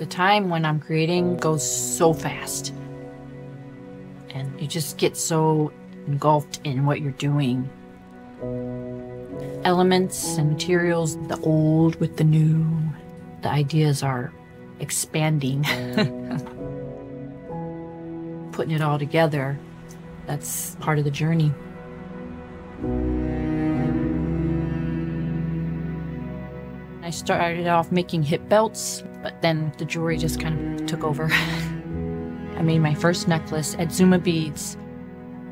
The time when I'm creating goes so fast. And you just get so engulfed in what you're doing. Elements and materials, the old with the new. The ideas are expanding. Putting it all together, that's part of the journey. I started off making hip belts, but then the jewelry just kind of took over. I made my first necklace at Zuma Beads.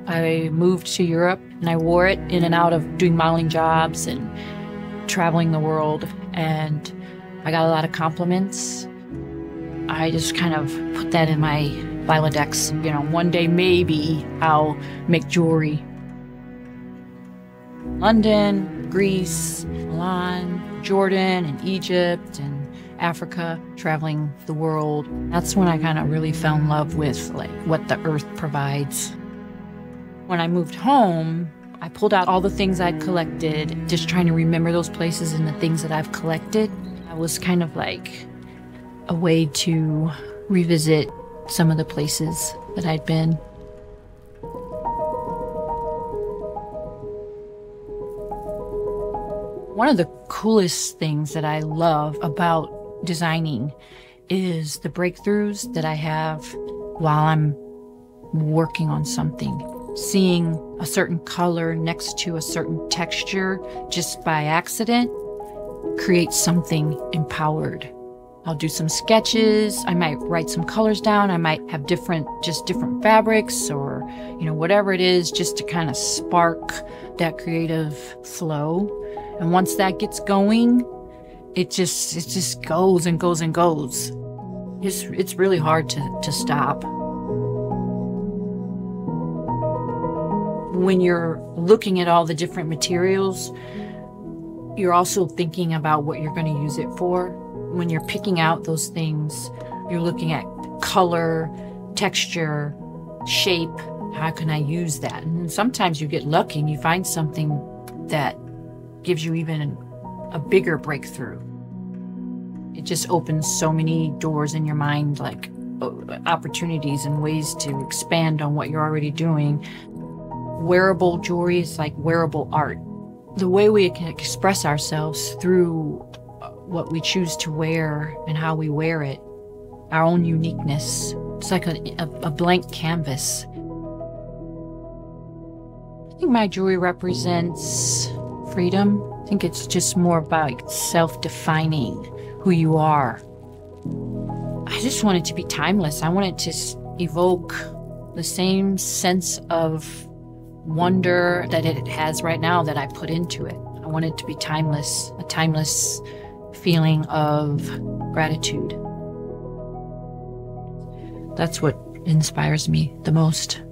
I moved to Europe and I wore it in and out of doing modeling jobs and traveling the world, and I got a lot of compliments. I just kind of put that in my Vilodex, you know, one day maybe I'll make jewelry. London, Greece, Milan, Jordan, and Egypt, and Africa, traveling the world. That's when I kind of really fell in love with like what the earth provides. When I moved home, I pulled out all the things I'd collected, just trying to remember those places and the things that I've collected. I was kind of like a way to revisit some of the places that I'd been. One of the coolest things that I love about designing is the breakthroughs that I have while I'm working on something. Seeing a certain color next to a certain texture just by accident creates something empowered. I'll do some sketches, I might write some colors down, I might have just different fabrics or, you know, whatever it is, just to kind of spark that creative flow. And once that gets going, it just goes and goes and goes. It's really hard to stop. When you're looking at all the different materials, you're also thinking about what you're going to use it for. When you're picking out those things, you're looking at color, texture, shape. How can I use that? And sometimes you get lucky and you find something that gives you even a bigger breakthrough. It just opens so many doors in your mind, like opportunities and ways to expand on what you're already doing. Wearable jewelry is like wearable art. The way we can express ourselves through what we choose to wear and how we wear it, our own uniqueness. It's like a blank canvas. I think my jewelry represents freedom. I think it's just more about self-defining who you are. I just want it to be timeless. I want it to evoke the same sense of wonder that it has right now that I put into it. I want it to be timeless, a timeless feeling of gratitude. That's what inspires me the most.